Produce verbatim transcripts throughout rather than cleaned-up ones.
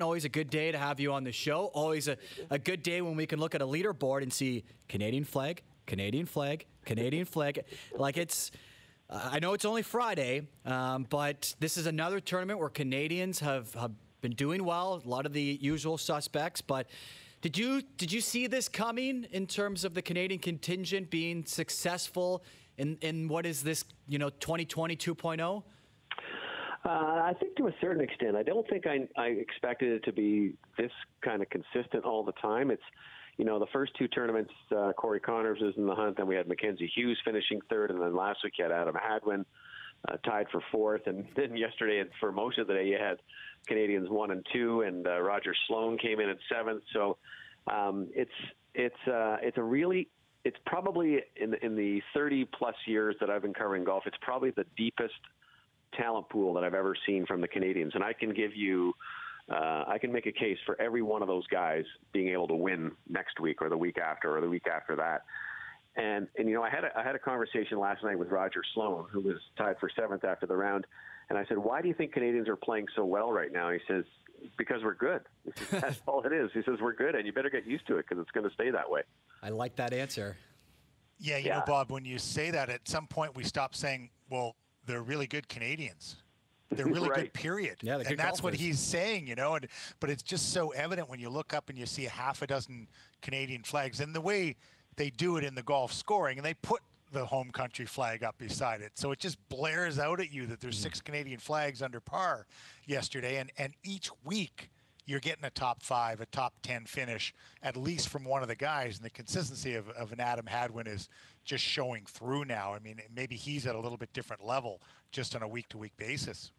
Always a good day to have you on the show. Always a, a good day when we can look at a leaderboard and see Canadian flag, Canadian flag, Canadian flag. Like it's, uh, I know it's only Friday, um, but this is another tournament where Canadians have, have been doing well. A lot of the usual suspects, but did you, did you see this coming in terms of the Canadian contingent being successful in, in what is this, you know, twenty twenty two point oh? Uh, I think to a certain extent. I don't think I, I expected it to be this kind of consistent all the time. It's, you know, the first two tournaments, uh, Corey Connors was in the hunt, then we had Mackenzie Hughes finishing third, and then last week you had Adam Hadwin uh, tied for fourth, and then yesterday and for most of the day you had Canadians one and two, and uh, Roger Sloan came in at seventh. So um, it's it's uh, it's a really it's probably in in the thirty plus years that I've been covering golf, it's probably the deepest talent pool that I've ever seen from the Canadians, and I can give you uh, I can make a case for every one of those guys being able to win next week or the week after or the week after that. And and you know, I had a, I had a conversation last night with Roger Sloan, who was tied for seventh after the round, and I said, why do you think Canadians are playing so well right now? He says, because we're good. He says, that's all it is. He says, we're good, and you better get used to it because it's going to stay that way. I like that answer. Yeah, you yeah. know, Bob, when you say that, at some point we stop saying, well, they're really good Canadians. They're really right. good, period. Yeah, and that's golfers. What he's saying, you know. And but it's just so evident when you look up and you see a half a dozen Canadian flags, and the way they do it in the golf scoring, and they put the home country flag up beside it, so it just blares out at you that there's six Canadian flags under par yesterday, and and each week you're getting a top five, a top ten finish, at least from one of the guys. And the consistency of, of an Adam Hadwin is just showing through now. I mean, maybe he's at a little bit different level just on a week-to-week basis.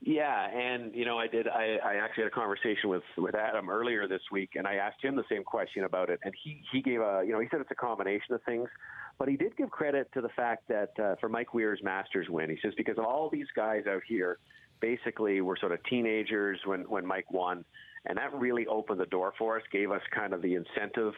Yeah, and, you know, I did. I, I actually had a conversation with, with Adam earlier this week, and I asked him the same question about it. And he, he gave a, you know, he said it's a combination of things. But he did give credit to the fact that uh, for Mike Weir's Masters win, he says, because all these guys out here basically were sort of teenagers when, when Mike won, and that really opened the door for us, gave us kind of the incentive,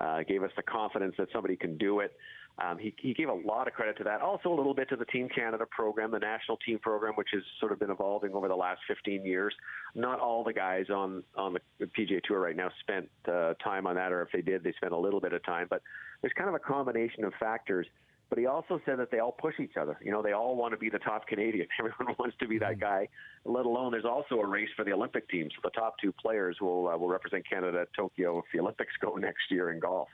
uh, gave us the confidence that somebody can do it. Um, he, he gave a lot of credit to that. Also a little bit to the Team Canada program, the national team program, which has sort of been evolving over the last fifteen years. Not all the guys on, on the P G A Tour right now spent uh, time on that, or if they did, they spent a little bit of time. But there's kind of a combination of factors. But he also said that they all push each other. You know, they all want to be the top Canadian. Everyone wants to be that guy, let alone there's also a race for the Olympic teams. The top two players will, uh, will represent Canada at Tokyo if the Olympics go next year in golf.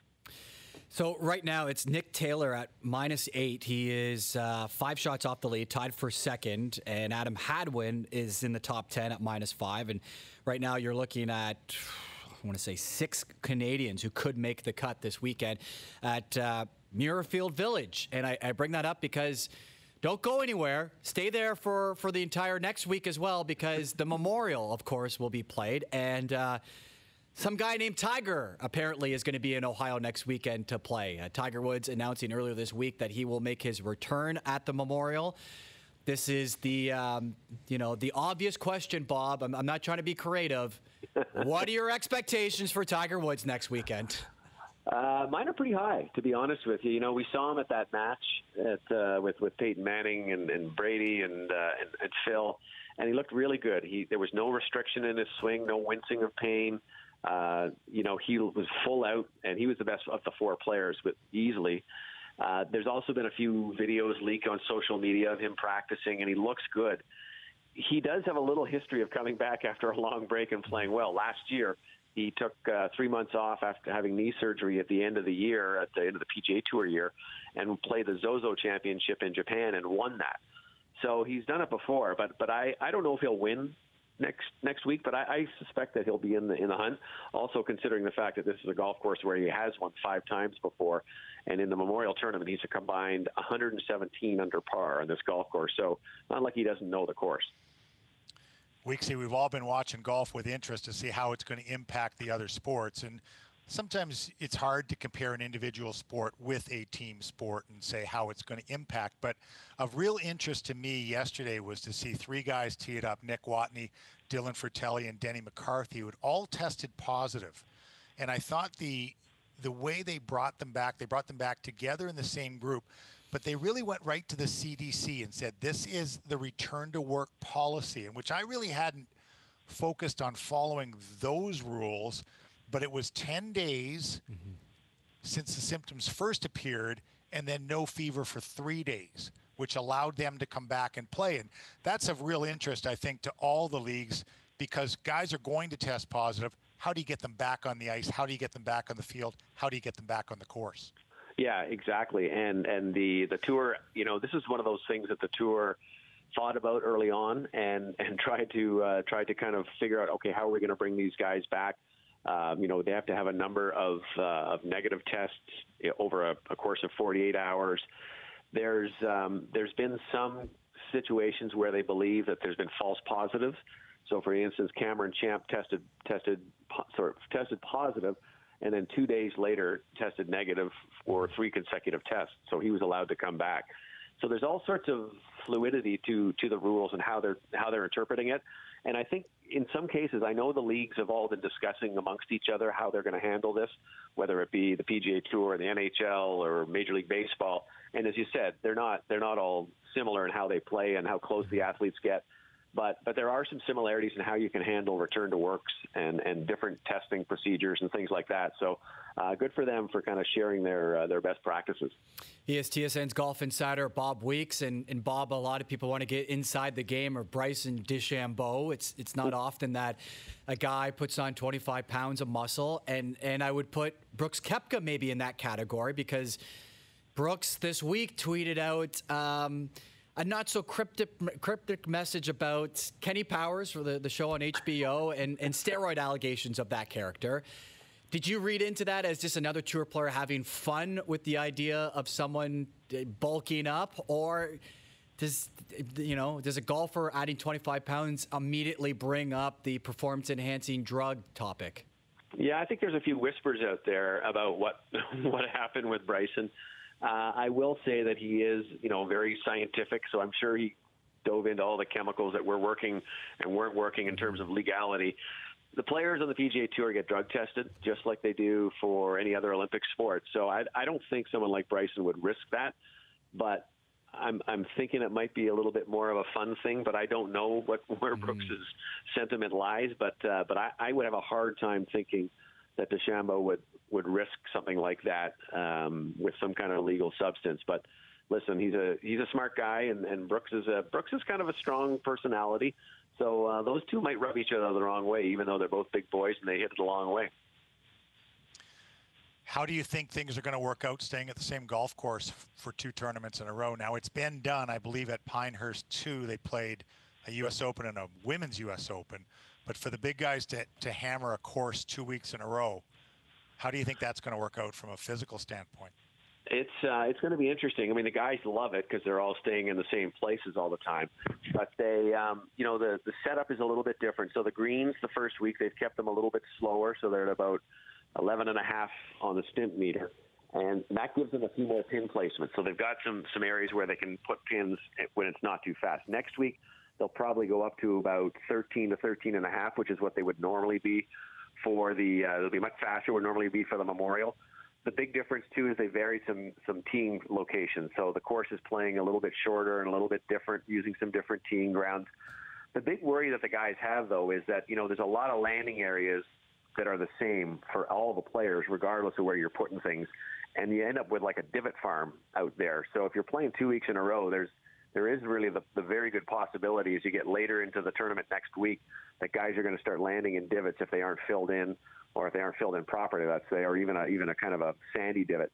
So right now it's Nick Taylor at minus eight. He is uh, five shots off the lead, tied for second. And Adam Hadwin is in the top ten at minus five. And right now you're looking at, I want to say, six Canadians who could make the cut this weekend at uh, Muirfield Village. And I, I bring that up because don't go anywhere. Stay there for, for the entire next week as well, because the Memorial, of course, will be played. And uh, some guy named Tiger apparently is going to be in Ohio next weekend to play. Uh, Tiger Woods announcing earlier this week that he will make his return at the Memorial. This is the, um, you know, the obvious question, Bob. I'm, I'm not trying to be creative. What are your expectations for Tiger Woods next weekend? Uh, mine are pretty high, to be honest with you. You know, we saw him at that match at, uh, with with Peyton Manning and, and Brady and, uh, and and Phil, and he looked really good. He there was no restriction in his swing, no wincing of pain. Uh, you know, he was full out, and he was the best of the four players, but easily. Uh, there's also been a few videos leaked on social media of him practicing, and he looks good. He does have a little history of coming back after a long break and playing well. Last year, he took uh, three months off after having knee surgery at the end of the year, at the end of the P G A Tour year, and played the Zozo Championship in Japan and won that. So he's done it before, but but I, I don't know if he'll win next next week, but I, I suspect that he'll be in the in the hunt. Also considering the fact that this is a golf course where he has won five times before, and in the Memorial Tournament he's a combined one hundred seventeen under par on this golf course. So not like he doesn't know the course. Weeksy, we've all been watching golf with interest to see how it's going to impact the other sports. And sometimes it's hard to compare an individual sport with a team sport and say how it's going to impact. But of real interest to me yesterday was to see three guys tee it up, Nick Watney, Dylan Frittelli, and Denny McCarthy, who had all tested positive. And I thought the the way they brought them back, they brought them back together in the same group. But they really went right to the C D C and said, this is the return to work policy, in which I really hadn't focused on following those rules, but it was ten days mm-hmm. since the symptoms first appeared, and then no fever for three days, which allowed them to come back and play. And that's of real interest, I think, to all the leagues, because guys are going to test positive. How do you get them back on the ice? How do you get them back on the field? How do you get them back on the course? Yeah, exactly. And and the, the tour, you know, this is one of those things that the tour thought about early on and, and tried to uh, tried to kind of figure out, okay, how are we going to bring these guys back? Um, you know, they have to have a number of, uh, of negative tests over a, a course of forty-eight hours. There's um, there's been some situations where they believe that there's been false positives. So, for instance, Cameron Champ tested tested po- sort of tested positive, and then two days later tested negative for three consecutive tests. So he was allowed to come back. So there's all sorts of fluidity to to the rules and how they're how they're interpreting it. And I think in some cases, I know the leagues have all been discussing amongst each other how they're going to handle this, whether it be the P G A Tour, or the N H L, or Major League Baseball. And as you said, they're not they're not all similar in how they play and how close the athletes get. But but there are some similarities in how you can handle return to works and, and different testing procedures and things like that. So uh, good for them for kind of sharing their uh, their best practices. He is T S N's golf insider, Bob Weeks. And, and Bob, a lot of people want to get inside the game or Bryson DeChambeau. It's it's not often that a guy puts on twenty-five pounds of muscle. And, and I would put Brooks Koepka maybe in that category, because Brooks this week tweeted out um, – a not-so-cryptic cryptic message about Kenny Powers for the, the show on H B O and, and steroid allegations of that character. Did you read into that as just another tour player having fun with the idea of someone bulking up? Or does, you know, does a golfer adding twenty-five pounds immediately bring up the performance-enhancing drug topic? Yeah, I think there's a few whispers out there about what what happened with Bryson. Uh, I will say that he is, you know, very scientific, so I'm sure he dove into all the chemicals that were working and weren't working in terms of legality. The players on the P G A Tour get drug tested just like they do for any other Olympic sport. So I, I don't think someone like Bryson would risk that, but I'm, I'm thinking it might be a little bit more of a fun thing. But I don't know what where mm-hmm. Brooks's sentiment lies. But uh, but I, I would have a hard time thinking that DeChambeau would, would risk something like that um, with some kind of illegal substance. But listen, he's a he's a smart guy, and, and Brooks is a Brooks is kind of a strong personality. So uh, those two might rub each other the wrong way, even though they're both big boys and they hit it the long way. How do you think things are going to work out staying at the same golf course for two tournaments in a row? Now, it's been done, I believe, at Pinehurst too. They played a U S Open and a Women's U S Open. But for the big guys to, to hammer a course two weeks in a row, how do you think that's going to work out from a physical standpoint? It's uh, it's going to be interesting. I mean, the guys love it because they're all staying in the same places all the time. But they, um, you know, the, the setup is a little bit different. So the greens, the first week, they've kept them a little bit slower. So they're at about eleven and a half on the stint meter. And that gives them a few more pin placements. So they've got some, some areas where they can put pins when it's not too fast. Next week, they'll probably go up to about thirteen to thirteen and a half, which is what they would normally be for the, uh, they'll be much faster, would normally be for the Memorial. The big difference, too, is they varied some, some teeing locations. So the course is playing a little bit shorter and a little bit different, using some different teeing grounds. The big worry that the guys have, though, is that, you know, there's a lot of landing areas that are the same for all the players, regardless of where you're putting things. And you end up with like a divot farm out there. So if you're playing two weeks in a row, there's, there is really the, the very good possibility as you get later into the tournament next week that guys are going to start landing in divots if they aren't filled in, or if they aren't filled in properly, let's say, or even a, even a kind of a sandy divot.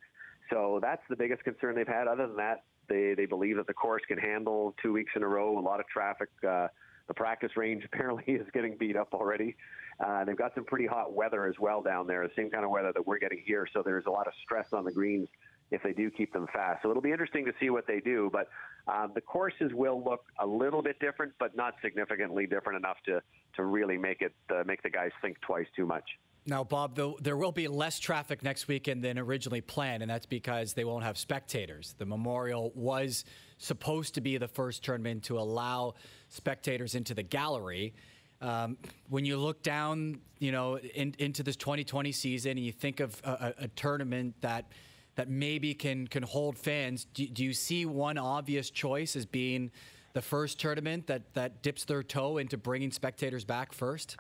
So that's the biggest concern they've had. Other than that, they, they believe that the course can handle two weeks in a row, a lot of traffic. Uh, the practice range apparently is getting beat up already. Uh, they've got some pretty hot weather as well down there, the same kind of weather that we're getting here. So there's a lot of stress on the greens if they do keep them fast. So it'll be interesting to see what they do. But uh, the courses will look a little bit different, but not significantly different enough to, to really make it uh, make the guys think twice too much. Now, Bob, though, there will be less traffic next weekend than originally planned, and that's because they won't have spectators. The Memorial was supposed to be the first tournament to allow spectators into the gallery. Um, when you look down, you know, in, into this twenty twenty season and you think of a, a, a tournament that – that maybe can, can hold fans, do, do you see one obvious choice as being the first tournament that, that dips their toe into bringing spectators back first?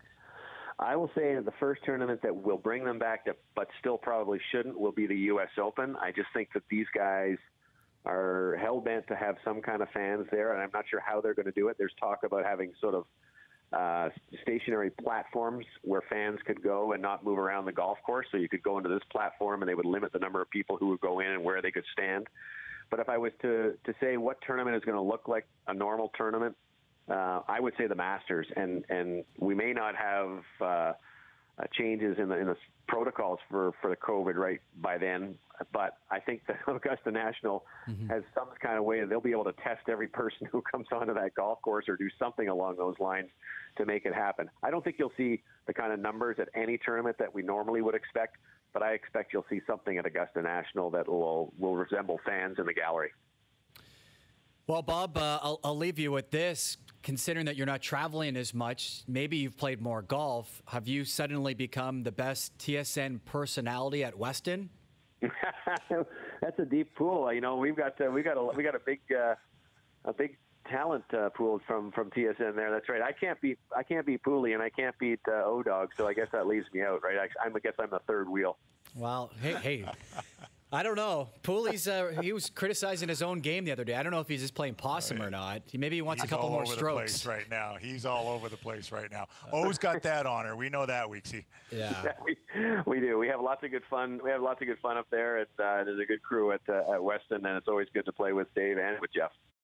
I will say that the first tournament that will bring them back, to, but still probably shouldn't, will be the U S Open. I just think that these guys are hell-bent to have some kind of fans there, and I'm not sure how they're going to do it. There's talk about having sort of uh, stationary platforms where fans could go and not move around the golf course, so you could go into this platform and they would limit the number of people who would go in and where they could stand. But if I was to, to say what tournament is going to look like a normal tournament, Uh, I would say the Masters, and, and we may not have uh, uh, changes in the, in the protocols for, for the COVID right by then, but I think the Augusta National mm-hmm. has some kind of way that they'll be able to test every person who comes onto that golf course or do something along those lines to make it happen. I don't think you'll see the kind of numbers at any tournament that we normally would expect, but I expect you'll see something at Augusta National that will, will resemble fans in the gallery. Well, Bob, uh, I'll, I'll leave you with this. Considering that you're not traveling as much, maybe you've played more golf. Have you suddenly become the best T S N personality at Weston? That's a deep pool. You know, we've got uh, we got a we got a big uh, a big talent uh, pool from from T S N there. That's right. I can't beat I can't beat Pooley and I can't beat uh, O-Dog. So I guess that leaves me out, right? I, I guess I'm the third wheel. Wow. Hey. Hey. I don't know. Pooley's, uh, he was criticizing his own game the other day. I don't know if he's just playing possum or not. Maybe he wants he's a couple more strokes. He's all over the place right now. He's all over the place right now. O's got that honor. We know that, Weeksy. Yeah. yeah we, we do. We have lots of good fun. We have lots of good fun up there. It's, uh, there's a good crew at, uh, at Weston, and it's always good to play with Dave and with Jeff.